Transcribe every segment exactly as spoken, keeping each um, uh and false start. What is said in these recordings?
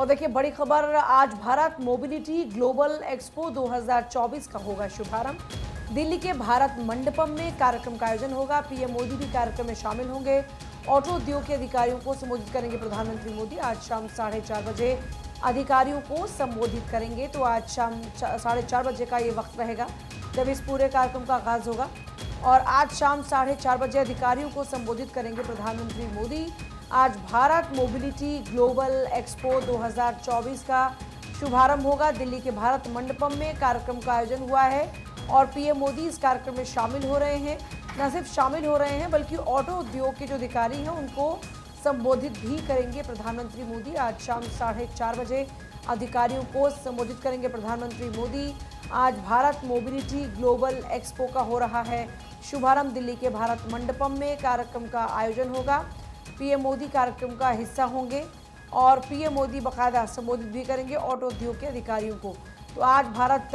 और देखिए बड़ी खबर, आज भारत मोबिलिटी ग्लोबल एक्सपो दो हज़ार चौबीस का होगा शुभारंभ। दिल्ली के भारत मंडपम में कार्यक्रम का आयोजन होगा। पीएम मोदी भी कार्यक्रम में शामिल होंगे। ऑटो उद्योग के अधिकारियों को संबोधित करेंगे प्रधानमंत्री मोदी। आज शाम साढ़े चार बजे अधिकारियों को संबोधित करेंगे। तो आज शाम साढ़े चार बजे का ये वक्त रहेगा जब इस पूरे कार्यक्रम का आगाज होगा। और आज शाम साढ़े चार बजे अधिकारियों को संबोधित करेंगे प्रधानमंत्री मोदी। आज भारत मोबिलिटी ग्लोबल एक्सपो दो हज़ार चौबीस का शुभारंभ होगा। दिल्ली के भारत मंडपम में कार्यक्रम का आयोजन हुआ है और पीएम मोदी इस कार्यक्रम में शामिल हो रहे हैं। न सिर्फ शामिल हो रहे हैं बल्कि ऑटो उद्योग के जो अधिकारी हैं उनको संबोधित भी करेंगे प्रधानमंत्री मोदी। आज शाम साढ़े चार बजे अधिकारियों को संबोधित करेंगे प्रधानमंत्री मोदी। आज भारत मोबिलिटी ग्लोबल एक्सपो का हो रहा है शुभारंभ। दिल्ली के भारत मंडपम में कार्यक्रम का आयोजन होगा। पीएम मोदी कार्यक्रम का हिस्सा होंगे और पीएम मोदी बाकायदा संबोधित भी करेंगे ऑटो उद्योग के अधिकारियों को। तो आज भारत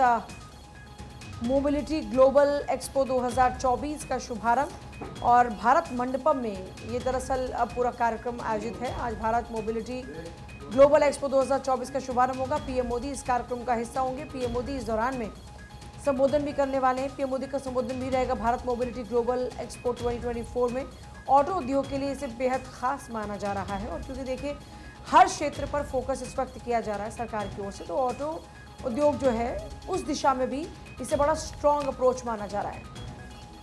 मोबिलिटी ग्लोबल एक्सपो दो हज़ार चौबीस का शुभारंभ और भारत मंडपम में ये दरअसल अब पूरा कार्यक्रम आयोजित है। आज भारत मोबिलिटी ग्लोबल एक्सपो दो हज़ार चौबीस का शुभारंभ होगा। पीएम मोदी इस कार्यक्रम का हिस्सा होंगे। पीएम मोदी इस दौरान में संबोधन भी करने वाले हैं। पीएम मोदी का संबोधन भी रहेगा भारत मोबिलिटी ग्लोबल एक्सपो दो हज़ार चौबीस में। ऑटो उद्योग के लिए इसे बेहद खास माना जा रहा है और क्योंकि देखिए हर क्षेत्र पर फोकस इस वक्त किया जा रहा है सरकार की ओर से, तो ऑटो उद्योग जो है उस दिशा में भी इसे बड़ा स्ट्रॉन्ग अप्रोच माना जा रहा है।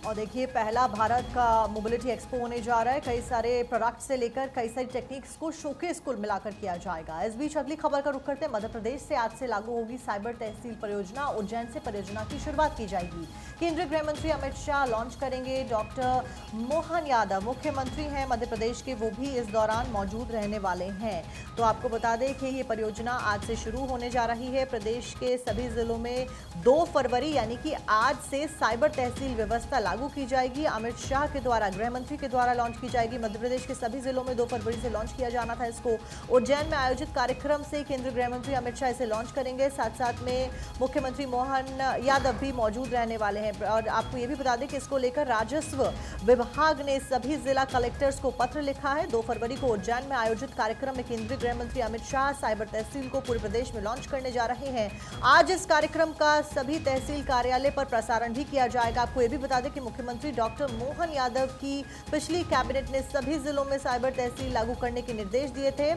और देखिए पहला भारत का मोबिलिटी एक्सपो होने जा रहा है। कई सारे प्रोडक्ट से लेकर कई सारी टेक्निक्स को शोकेस कुल मिलाकर किया जाएगा। इस बीच अगली खबर का रुख करते हैं मध्य प्रदेश से। आज से लागू होगी साइबर तहसील परियोजना। उज्जैन से परियोजना की शुरुआत की जाएगी। केंद्रीय गृह मंत्री अमित शाह लॉन्च करेंगे। डॉक्टर मोहन यादव मुख्यमंत्री हैं मध्य प्रदेश के, वो भी इस दौरान मौजूद रहने वाले हैं। तो आपको बता दें कि ये परियोजना आज से शुरू होने जा रही है। प्रदेश के सभी जिलों में दो फरवरी यानी कि आज से साइबर तहसील व्यवस्था लागू की जाएगी। अमित शाह के द्वारा, गृह मंत्री के द्वारा लॉन्च की जाएगी। मध्य प्रदेश के सभी जिलों में दो फरवरी से लॉन्च किया जाना था इसको। उज्जैन में आयोजित कार्यक्रम से केंद्रीय गृह मंत्री अमित शाह इसे लॉन्च करेंगे। साथ साथ में मुख्यमंत्री मोहन यादव भी मौजूद रहने वाले हैं। और आपको ये भी बता दें कि इसको लेकर राजस्व विभाग ने सभी जिला कलेक्टर्स को पत्र लिखा है। दो फरवरी को उज्जैन में आयोजित कार्यक्रम में केंद्रीय गृह मंत्री अमित शाह साइबर तहसील को पूरे प्रदेश में लॉन्च करने जा रहे हैं। आज इस कार्यक्रम का सभी तहसील कार्यालय पर प्रसारण भी किया जाएगा। आपको ये भी बता दें कि मुख्यमंत्री डॉक्टर मोहन यादव की पिछली कैबिनेट ने सभी जिलों में साइबर तहसील लागू करने के निर्देश दिए थे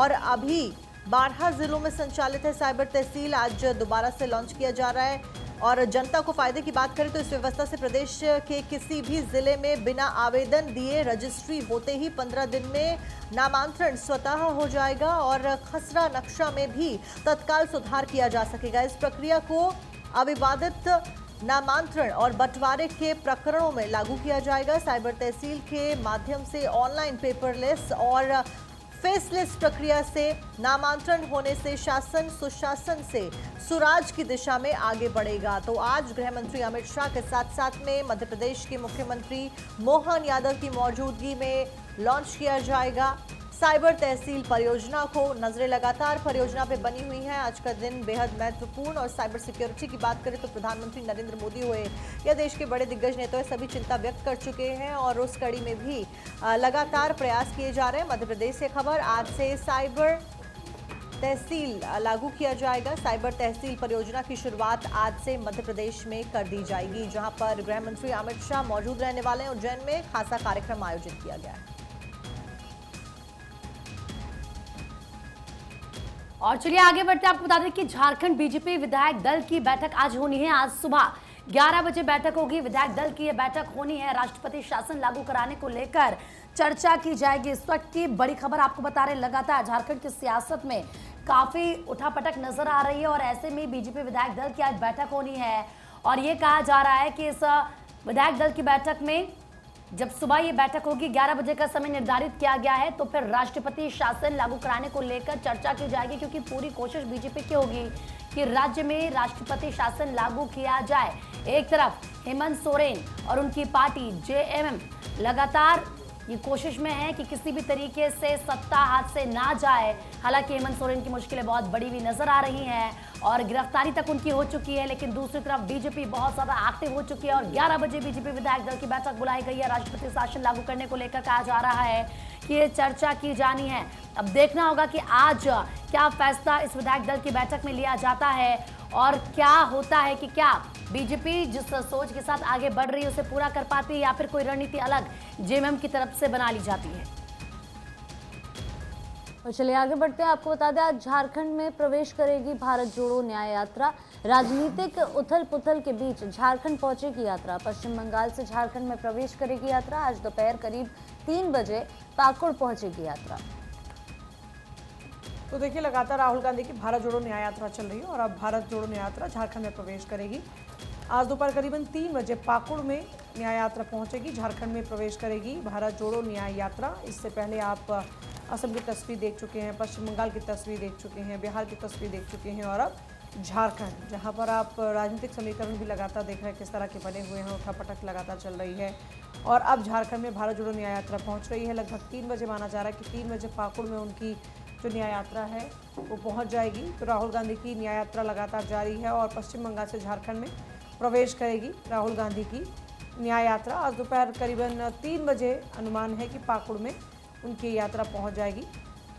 और अभी बारह जिलों में संचालित है साइबर तहसील। आज दोबारा से लॉन्च किया जा रहा है। और जनता को फायदे की बात करें तो इस व्यवस्था से प्रदेश के किसी भी जिले में बिना आवेदन दिए रजिस्ट्री होते ही पंद्रह दिन में नामांतरण स्वतः हो जाएगा और खसरा नक्शा में भी तत्काल सुधार किया जा सकेगा। इस प्रक्रिया को अविवादित नामांतरण और बंटवारे के प्रकरणों में लागू किया जाएगा। साइबर तहसील के माध्यम से ऑनलाइन पेपरलेस और फेसलेस प्रक्रिया से नामांतरण होने से शासन सुशासन से सुराज की दिशा में आगे बढ़ेगा। तो आज गृह मंत्री अमित शाह के साथ साथ में मध्य प्रदेश के मुख्यमंत्री मोहन यादव की मौजूदगी में लॉन्च किया जाएगा साइबर तहसील परियोजना को। नजरें लगातार परियोजना पे बनी हुई हैं। आज का दिन बेहद महत्वपूर्ण। और साइबर सिक्योरिटी की बात करें तो प्रधानमंत्री नरेंद्र मोदी हुए या देश के बड़े दिग्गज नेता सभी चिंता व्यक्त कर चुके हैं और उस कड़ी में भी लगातार प्रयास किए जा रहे हैं। मध्य प्रदेश से खबर, आज से साइबर तहसील लागू किया जाएगा। साइबर तहसील परियोजना की शुरुआत आज से मध्य प्रदेश में कर दी जाएगी, जहाँ पर गृह मंत्री अमित शाह मौजूद रहने वाले हैं। उज्जैन में खासा कार्यक्रम आयोजित किया गया है। और चलिए आगे बढ़ते हैं। आपको बता दें कि झारखंड बीजेपी विधायक दल की बैठक आज होनी है। आज सुबह ग्यारह बजे बैठक होगी। विधायक दल की यह बैठक होनी है। राष्ट्रपति शासन लागू कराने को लेकर चर्चा की जाएगी। इस वक्त की बड़ी खबर आपको बता रहे, लगातार झारखंड की सियासत में काफी उठापटक नजर आ रही है और ऐसे में बीजेपी विधायक दल की आज बैठक होनी है। और ये कहा जा रहा है कि इस विधायक दल की बैठक में, जब सुबह ये बैठक होगी, ग्यारह बजे का समय निर्धारित किया गया है, तो फिर राष्ट्रपति शासन लागू कराने को लेकर चर्चा की जाएगी। क्योंकि पूरी कोशिश बीजेपी की होगी कि राज्य में राष्ट्रपति शासन लागू किया जाए। एक तरफ हेमंत सोरेन और उनकी पार्टी जे एम एम लगातार ये कोशिश में है कि किसी भी तरीके से सत्ता हाथ से ना जाए। हालांकि हेमंत सोरेन की मुश्किलें बहुत बड़ी भी नजर आ रही हैं और गिरफ्तारी तक उनकी हो चुकी है। लेकिन दूसरी तरफ बीजेपी बहुत ज्यादा एक्टिव हो चुकी है और ग्यारह बजे बीजेपी विधायक दल की बैठक बुलाई गई है। राष्ट्रपति शासन लागू करने को लेकर कहा जा रहा है कि ये चर्चा की जानी है। अब देखना होगा कि आज क्या फैसला इस विधायक दल की बैठक में लिया जाता है और क्या होता है कि क्या बीजेपी जिस सोच के साथ आगे बढ़ रही है उसे पूरा कर पाती है या फिर कोई रणनीति अलग जेएमएम की तरफ से बना ली जाती है। और चलिए आगे बढ़ते हैं। आपको बता दें आज झारखंड में प्रवेश करेगी भारत जोड़ो न्याय यात्रा। राजनीतिक उथल पुथल के बीच झारखंड पहुंचेगी यात्रा। पश्चिम बंगाल से झारखंड में प्रवेश करेगी यात्रा। आज दोपहर करीब तीन बजे पाकुड़ पहुंचेगी यात्रा। तो देखिए लगातार राहुल गांधी की भारत जोड़ो न्याय यात्रा चल रही है और अब भारत जोड़ो न्याय यात्रा झारखंड में प्रवेश करेगी। आज दोपहर करीबन तीन बजे पाकुड़ में न्याय यात्रा पहुंचेगी। झारखंड में प्रवेश करेगी भारत जोड़ो न्याय यात्रा। इससे पहले आप असम की तस्वीर देख चुके हैं, पश्चिम बंगाल की तस्वीर देख चुके हैं, बिहार की तस्वीर देख चुके हैं और अब झारखंड, जहां पर आप राजनीतिक समीकरण भी लगातार देख रहे हैं किस तरह के बने हुए हैं। उठापटक लगातार चल रही है और अब झारखंड में भारत जोड़ो न्याय यात्रा पहुंच रही है। लगभग तीन बजे माना जा रहा है कि तीन बजे पाकुड़ में उनकी जो न्याय यात्रा है वो पहुंच जाएगी। तो राहुल गांधी की न्याय यात्रा लगातार जारी है और पश्चिम बंगाल से झारखंड में प्रवेश करेगी राहुल गांधी की न्याय यात्रा। आज दोपहर करीबन तीन बजे अनुमान है कि पाकुड़ में उनकी यात्रा पहुंच जाएगी।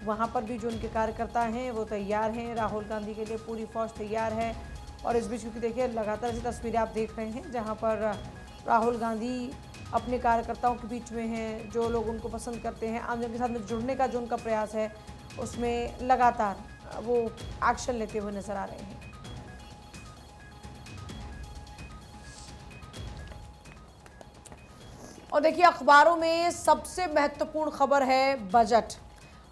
वहां पर भी जो उनके कार्यकर्ता हैं वो तैयार हैं, राहुल गांधी के लिए पूरी फौज तैयार है। और इस बीच क्योंकि देखिए लगातार ऐसी तस्वीरें आप देख रहे हैं जहाँ पर राहुल गांधी अपने कार्यकर्ताओं के बीच में हैं, जो लोग उनको पसंद करते हैं, आमजन के साथ में जुड़ने का जो उनका प्रयास है उसमें लगातार वो एक्शन लेते हुए नजर आ रहे हैं। और देखिए अखबारों में सबसे महत्वपूर्ण खबर है बजट।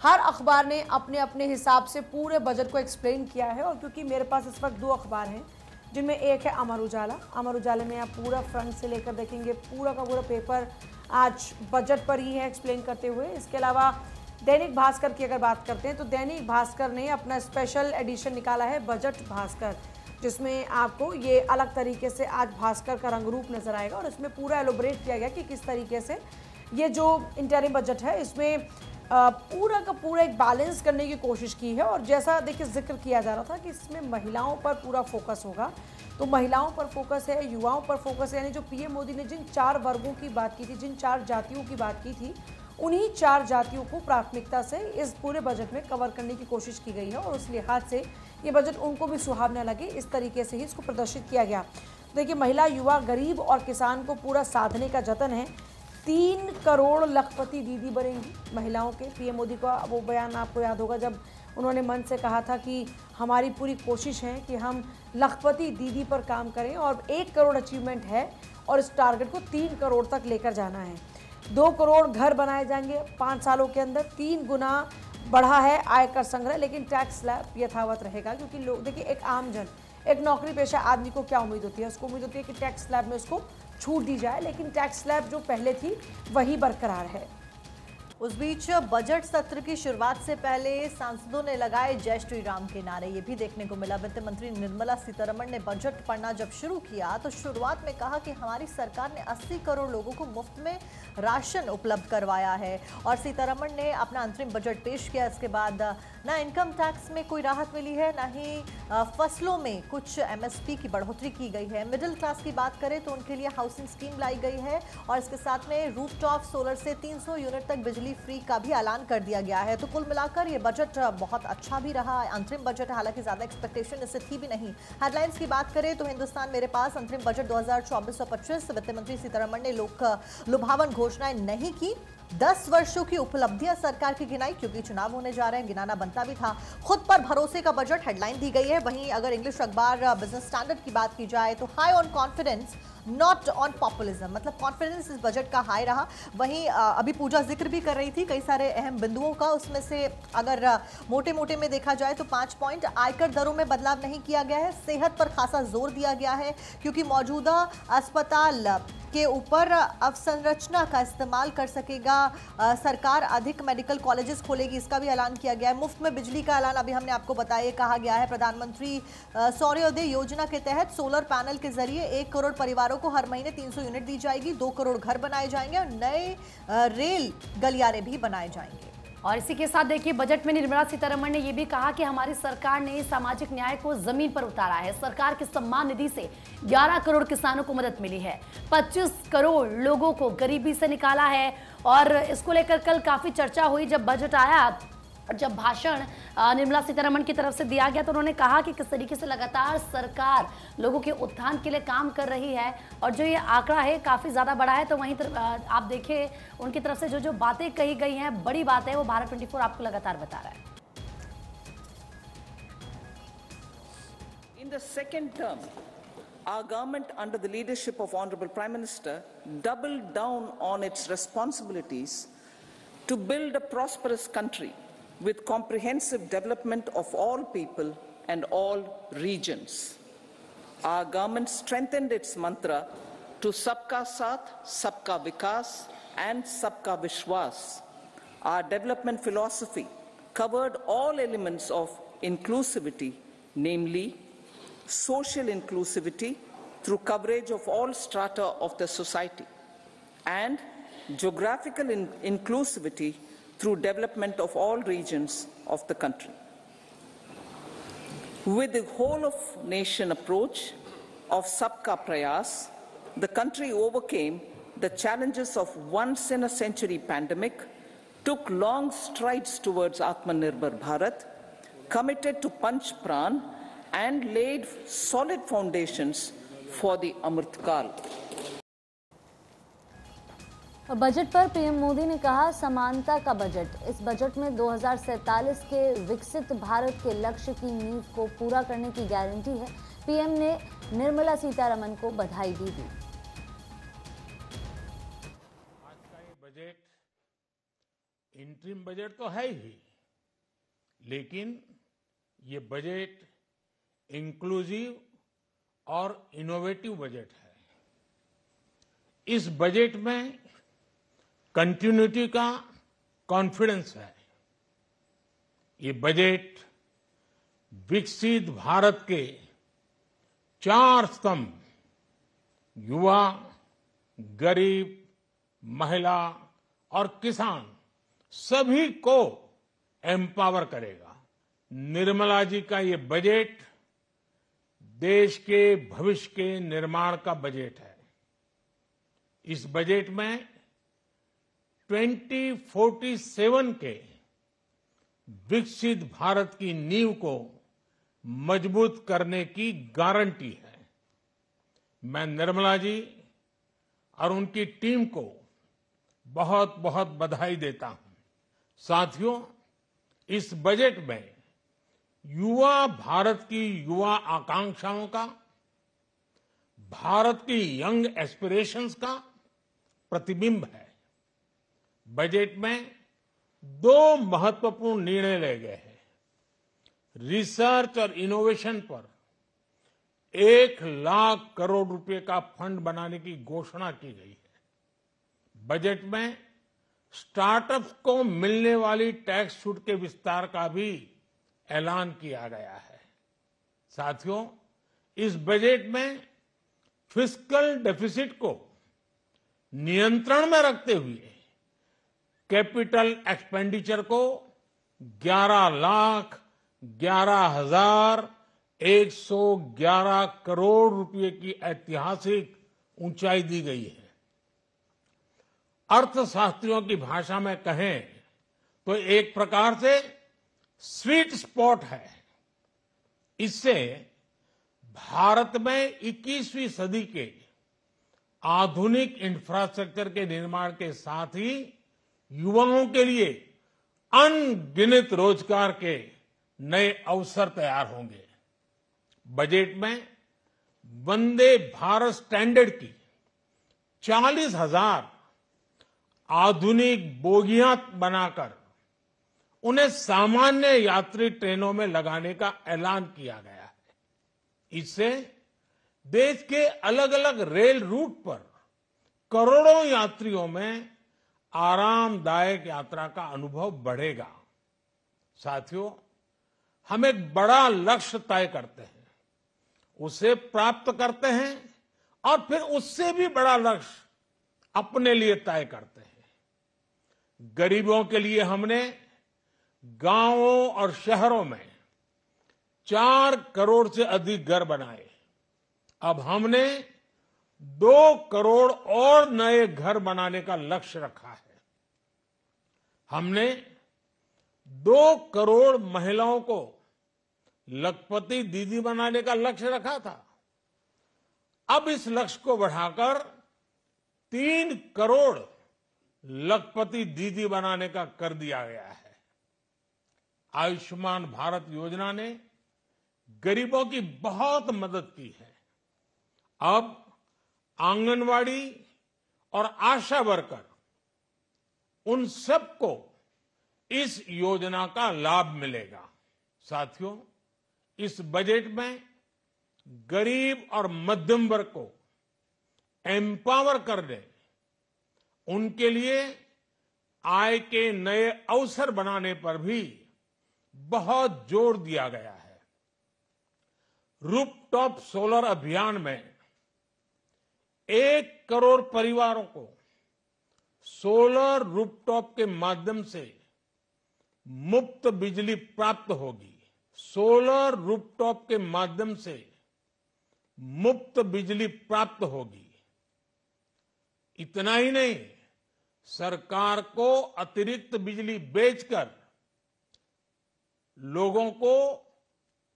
हर अखबार ने अपने अपने हिसाब से पूरे बजट को एक्सप्लेन किया है। और क्योंकि मेरे पास इस वक्त दो अखबार हैं जिनमें एक है अमर उजाला। अमर उजाला में आप पूरा फ्रंट से लेकर देखेंगे, पूरा का पूरा पेपर आज बजट पर ही है एक्सप्लेन करते हुए। इसके अलावा दैनिक भास्कर की अगर बात करते हैं तो दैनिक भास्कर ने अपना स्पेशल एडिशन निकाला है बजट भास्कर, जिसमें आपको ये अलग तरीके से आज भास्कर का रंगरूप नज़र आएगा। और इसमें पूरा एलोबरेट किया गया कि किस तरीके से ये जो इंटरिम बजट है इसमें पूरा का पूरा एक बैलेंस करने की कोशिश की है। और जैसा देखिए जिक्र किया जा रहा था कि इसमें महिलाओं पर पूरा फोकस होगा, तो महिलाओं पर फोकस है, युवाओं पर फोकस है। यानी जो पीएम मोदी ने जिन चार वर्गों की बात की थी, जिन चार जातियों की बात की थी, उन्हीं चार जातियों को प्राथमिकता से इस पूरे बजट में कवर करने की कोशिश की गई है। और उस लिहाज से ये बजट उनको भी सुहावना लगे इस तरीके से ही इसको प्रदर्शित किया गया। देखिए महिला, युवा, गरीब और किसान को पूरा साधने का जतन है। तीन करोड़ लखपति दीदी बनेंगी महिलाओं के। पीएम मोदी का वो बयान आपको याद होगा जब उन्होंने मन से कहा था कि हमारी पूरी कोशिश है कि हम लखपति दीदी पर काम करें और एक करोड़ अचीवमेंट है और इस टारगेट को तीन करोड़ तक लेकर जाना है। दो करोड़ घर बनाए जाएंगे पाँच सालों के अंदर। तीन गुना बढ़ा है आयकर संग्रह, लेकिन टैक्स स्लैब यथावत रहेगा। क्योंकि लोग देखिए एक आमजन, एक नौकरी पेशा आदमी को क्या उम्मीद होती है, उसको उम्मीद होती है कि टैक्स स्लैब में उसको छूट दी जाए, लेकिन टैक्स स्लैब जो पहले थी वही बरकरार है। उस बीच बजट सत्र की शुरुआत से पहले सांसदों ने लगाए जय श्री राम के नारे, ये भी देखने को मिला। वित्त मंत्री निर्मला सीतारमण ने बजट पढ़ना जब शुरू किया तो शुरुआत में कहा कि हमारी सरकार ने अस्सी करोड़ लोगों को मुफ्त में राशन उपलब्ध करवाया है। और सीतारमण ने अपना अंतरिम बजट पेश किया। इसके बाद ना इनकम टैक्स में कोई राहत मिली है, ना ही फसलों में कुछ एमएसपी की बढ़ोतरी की गई है। मिडिल क्लास की बात करें तो उनके लिए हाउसिंग स्कीम लाई गई है और इसके साथ में रूफटॉप सोलर से तीन सौ यूनिट तक बिजली फ्री का भी ऐलान कर दिया गया है। तो कुल मिलाकर ये बजट बहुत अच्छा भी रहा। अंतरिम बजट, हालांकि ज्यादा एक्सपेक्टेशन इससे थी भी नहीं। हेडलाइंस की बात करें तो हिंदुस्तान मेरे पास अंतरिम बजट दो हज़ार चौबीस पच्चीस, वित्त मंत्री सीतारमण ने लोक लुभावन घोषणाएं नहीं की। दस वर्षों की उपलब्धियां सरकार की गिनाई, क्योंकि चुनाव होने जा रहे हैं, गिनाना बनता भी था। खुद पर भरोसे का बजट हेडलाइन दी गई है। वहीं अगर इंग्लिश अखबार बिजनेस स्टैंडर्ड की बात की जाए तो high on confidence not on populism, मतलब कॉन्फिडेंस इस बजट का हाई रहा। वहीं अभी पूजा जिक्र भी कर रही थी कई सारे अहम बिंदुओं का, उसमें से अगर मोटे मोटे में देखा जाए तो पाँच पॉइंट आयकर दरों में बदलाव नहीं किया गया है। सेहत पर खासा जोर दिया गया है क्योंकि मौजूदा अस्पताल के ऊपर अवसंरचना का इस्तेमाल कर सकेगा आ, सरकार। अधिक मेडिकल कॉलेजेस खोलेगी, इसका भी ऐलान किया गया है। मुफ्त में बिजली का ऐलान अभी हमने आपको बताया, कहा गया है। प्रधानमंत्री सौर्योदय योजना के तहत सोलर पैनल के जरिए एक करोड़ परिवारों को हर महीने तीन सौ यूनिट दी जाएगी। दो करोड़ घर बनाए जाएंगे और नए रेल गलियारे भी बनाए जाएंगे। और इसी के साथ देखिए बजट में निर्मला सीतारमण ने यह भी कहा कि हमारी सरकार ने सामाजिक न्याय को जमीन पर उतारा है। सरकार के सम्मान निधि से ग्यारह करोड़ किसानों को मदद मिली है, पच्चीस करोड़ लोगों को गरीबी से निकाला है। और इसको लेकर कल काफी चर्चा हुई जब बजट आया और जब भाषण निर्मला सीतारमण की तरफ से दिया गया तो उन्होंने कहा कि किस तरीके से लगातार सरकार लोगों के उत्थान के लिए काम कर रही है और जो ये आंकड़ा है काफ़ी ज़्यादा बड़ा है। तो वहीं आप देखिए उनकी तरफ से जो जो बातें कही गई हैं, बड़ी बात है, वो भारत चौबीस आपको लगातार बता रहा है। In the second term our government under the leadership of honourable prime minister double down on its responsibilities to build a prosperous country with comprehensive development of all people and all regions. Our government strengthened its mantra to Sabka Saath, Sabka Vikas and Sabka Vishwas. Our development philosophy covered all elements of inclusivity, namely social inclusivity through coverage of all strata of the society and geographical in inclusivity through development of all regions of the country. With the whole of nation approach of Sabka Prayas, the country overcame the challenges of once in a century pandemic, took long strides towards Atmanirbhar Bharat, committed to Panch Pran, and laid solid foundations for the Amrit Kal. Budget पर PM Modi ने कहा समानता का budget. इस budget में दो हजार सैंतालीस के विकसित भारत के लक्ष्य की नींव को पूरा करने की गारंटी है। पीएम ने निर्मला सीतारमण को बधाई दी दी। आज का ये बजट इंटरिम बजट तो है ही, लेकिन ये बजट इंक्लूसिव और इनोवेटिव बजट है। इस बजट में कंटिन्यूटी का कॉन्फिडेंस है। ये बजट विकसित भारत के चार स्तंभ युवा, गरीब, महिला और किसान सभी को एम्पावर करेगा। निर्मला जी का ये बजट देश के भविष्य के निर्माण का बजट है। इस बजट में दो हज़ार सैंतालीस के विकसित भारत की नींव को मजबूत करने की गारंटी है। मैं निर्मला जी और उनकी टीम को बहुत बहुत बधाई देता हूं। साथियों, इस बजट में युवा भारत की युवा आकांक्षाओं का, भारत की यंग एस्पिरेशंस का प्रतिबिंब है। बजट में दो महत्वपूर्ण निर्णय लिए गए हैं। रिसर्च और इनोवेशन पर एक लाख करोड़ रुपए का फंड बनाने की घोषणा की गई है। बजट में स्टार्टअप्स को मिलने वाली टैक्स छूट के विस्तार का भी ऐलान किया गया है। साथियों, इस बजट में फिस्कल डेफिसिट को नियंत्रण में रखते हुए कैपिटल एक्सपेंडिचर को ग्यारह लाख ग्यारह हजार एक सौ ग्यारह करोड़ रुपए की ऐतिहासिक ऊंचाई दी गई है। अर्थशास्त्रियों की भाषा में कहें तो एक प्रकार से स्वीट स्पॉट है। इससे भारत में इक्कीसवीं सदी के आधुनिक इंफ्रास्ट्रक्चर के निर्माण के साथ ही युवाओं के लिए अनगिनत रोजगार के नए अवसर तैयार होंगे। बजट में वंदे भारत स्टैंडर्ड की चालीस हजार आधुनिक बोगियां बनाकर उन्हें सामान्य यात्री ट्रेनों में लगाने का ऐलान किया गया है। इससे देश के अलग अलग रेल रूट पर करोड़ों यात्रियों में आरामदायक यात्रा का अनुभव बढ़ेगा। साथियों, हम एक बड़ा लक्ष्य तय करते हैं, उसे प्राप्त करते हैं और फिर उससे भी बड़ा लक्ष्य अपने लिए तय करते हैं। गरीबों के लिए हमने गांवों और शहरों में चार करोड़ से अधिक घर बनाए। अब हमने दो करोड़ और नए घर बनाने का लक्ष्य रखा है। हमने दो करोड़ महिलाओं को लखपति दीदी बनाने का लक्ष्य रखा था। अब इस लक्ष्य को बढ़ाकर तीन करोड़ लखपति दीदी बनाने का कर दिया गया है। आयुष्मान भारत योजना ने गरीबों की बहुत मदद की है। अब आंगनवाड़ी और आशा वर्कर उन सबको इस योजना का लाभ मिलेगा। साथियों, इस बजट में गरीब और मध्यम वर्ग को एम्पावर करने, उनके लिए आय के नए अवसर बनाने पर भी बहुत जोर दिया गया है। रूफटॉप सोलर अभियान में एक करोड़ परिवारों को सोलर रूफटॉप के माध्यम से मुफ्त बिजली प्राप्त होगी। सोलर रूफटॉप के माध्यम से मुफ्त बिजली प्राप्त होगी। इतना ही नहीं, सरकार को अतिरिक्त बिजली बेचकर लोगों को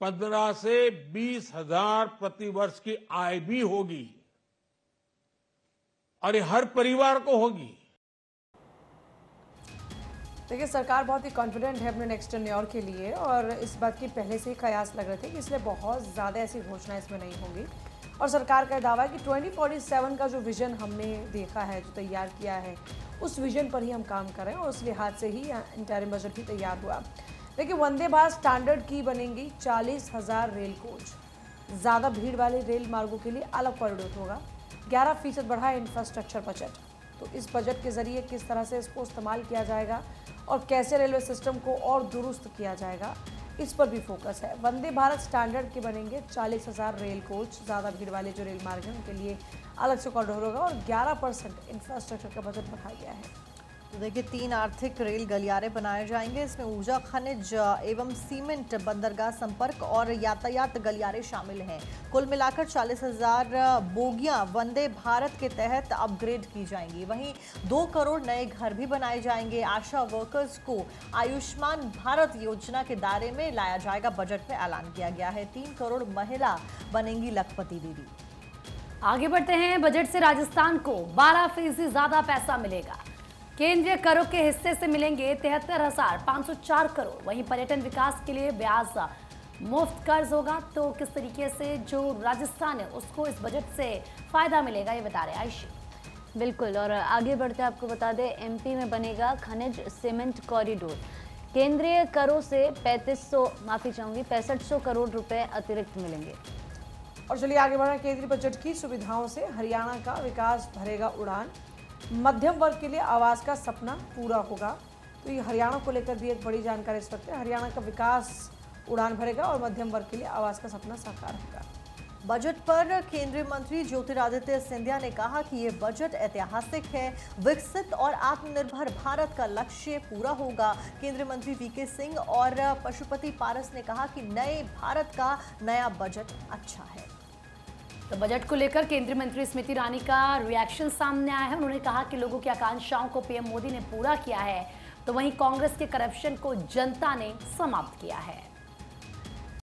पंद्रह से बीस हजार प्रति वर्ष की आय भी होगी और हर परिवार को होगी। देखिए, सरकार बहुत ही कॉन्फिडेंट है अपने नेक्स्ट टर्न्योर के लिए और इस बात की पहले से ही कयास लग रहे थे कि इसलिए बहुत ज़्यादा ऐसी घोषणाएं इसमें नहीं होंगी। और सरकार का दावा है कि ट्वेंटी फोर्टी सेवन का जो विजन हमने देखा है, जो तैयार किया है, उस विजन पर ही हम काम करें और उस लिहाज से ही इंटरिम बजट भी तैयार हुआ। देखिए, वंदे भारत स्टैंडर्ड की बनेंगी चालीस हज़ार रेल कोच। ज़्यादा भीड़ वाले रेल मार्गों के लिए अलग कॉरिडोर होगा। ग्यारह फीसद बढ़ा है इंफ्रास्ट्रक्चर बजट। तो इस बजट के जरिए किस तरह से इसको इस्तेमाल किया जाएगा और कैसे रेलवे सिस्टम को और दुरुस्त किया जाएगा, इस पर भी फोकस है। वंदे भारत स्टैंडर्ड के बनेंगे चालीस हज़ार रेल कोच। ज़्यादा भीड़ वाले जो रेल मार्ग हैं उनके लिए अलग से कॉरिडोर होगा और ग्यारह परसेंट इंफ्रास्ट्रक्चर का बजट बढ़ाया गया है। तो देखिए, तीन आर्थिक रेल गलियारे बनाए जाएंगे। इसमें ऊर्जा, खनिज एवं सीमेंट, बंदरगाह संपर्क और यातायात गलियारे शामिल हैं। कुल मिलाकर चालीस हज़ार बोगियां वंदे भारत के तहत अपग्रेड की जाएंगी। वहीं दो करोड़ नए घर भी बनाए जाएंगे। आशा वर्कर्स को आयुष्मान भारत योजना के दायरे में लाया जाएगा, बजट में ऐलान किया गया है। तीन करोड़ महिला बनेंगी लखपति दीदी। आगे बढ़ते हैं। बजट से राजस्थान को बारह फीसदी ज्यादा पैसा मिलेगा। केंद्रीय करों के हिस्से से मिलेंगे तिहत्तर हज़ार पाँच सौ चार करोड़। वहीं पर्यटन विकास के लिए ब्याज मुफ्त कर्ज होगा। तो किस तरीके से जो राजस्थान है उसको इस बजट से फायदा मिलेगा, ये बता रहे आयुषी। बिल्कुल, और आगे बढ़ते आपको बता दें, एमपी में बनेगा खनिज सीमेंट कॉरिडोर। केंद्रीय करों से पैंतीस सौ माफी चाहूंगी पैंसठ सौ करोड़ रुपए अतिरिक्त मिलेंगे। और चलिए आगे बढ़ा। केंद्रीय बजट की सुविधाओं से हरियाणा का विकास भरेगा उड़ान। मध्यम वर्ग के लिए आवास का सपना पूरा होगा। तो ये हरियाणा को लेकर भी एक बड़ी जानकारी इस वक्त है। हरियाणा का विकास उड़ान भरेगा और मध्यम वर्ग के लिए आवास का सपना साकार होगा। बजट पर केंद्रीय मंत्री ज्योतिरादित्य सिंधिया ने कहा कि ये बजट ऐतिहासिक है। विकसित और आत्मनिर्भर भारत का लक्ष्य पूरा होगा। केंद्रीय मंत्री वी के सिंह और पशुपति पारस ने कहा कि नए भारत का नया बजट अच्छा है। तो बजट को लेकर केंद्रीय मंत्री स्मृति ईरानी का रिएक्शन सामने आया है। उन्होंने कहा कि लोगों की आकांक्षाओं को पीएम मोदी ने पूरा किया है, तो वहीं कांग्रेस के करप्शन को जनता ने समाप्त किया है।